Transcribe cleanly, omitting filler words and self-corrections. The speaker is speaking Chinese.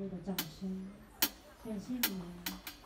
热烈的掌声，感谢你们。